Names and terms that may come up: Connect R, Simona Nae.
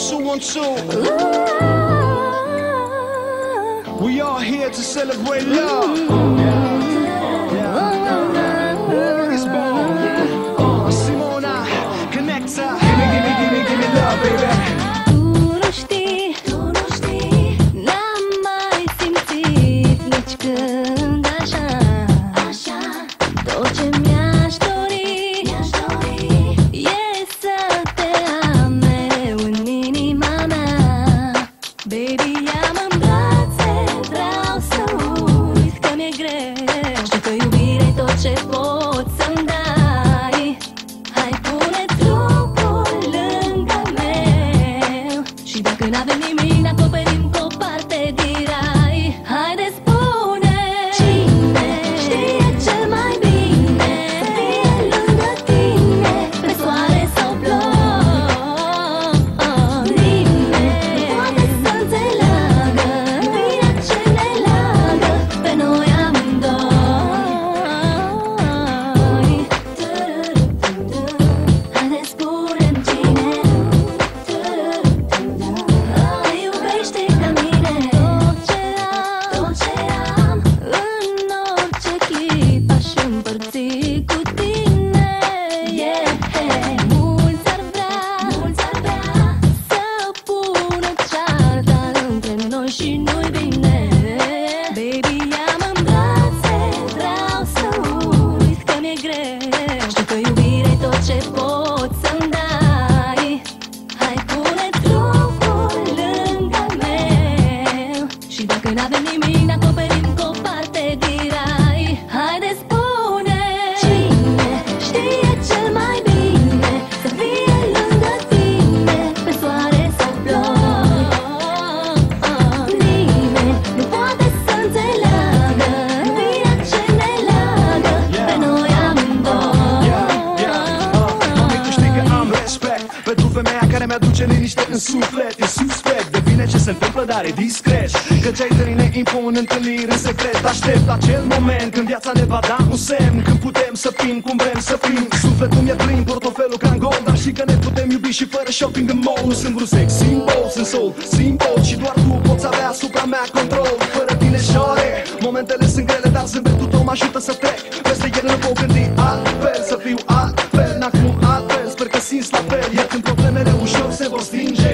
1, 2, 1, 2. We all here to celebrate love. It's born. Simona, Connect R. Give me love, baby. Că cei trei ne impun întâlniri în secret. Aștept acel moment când viața ne va da un semn, când putem să fim cum vrem să fim. Sufletul mi-e plin, portofelul ca în gol, dar și că ne putem iubi și fără shopping în mall. Nu sunt vreun sex symbol, sunt soul symbol și doar tu poți avea asupra mea control. Fără tine șore, momentele sunt grele, dar zâmbetul tău mă ajută să trec peste ele. Nu pot gândi altfel, să fiu altfel, n-acum altfel. Sper că simți la fel, iar când problemele ușor se vor stinge,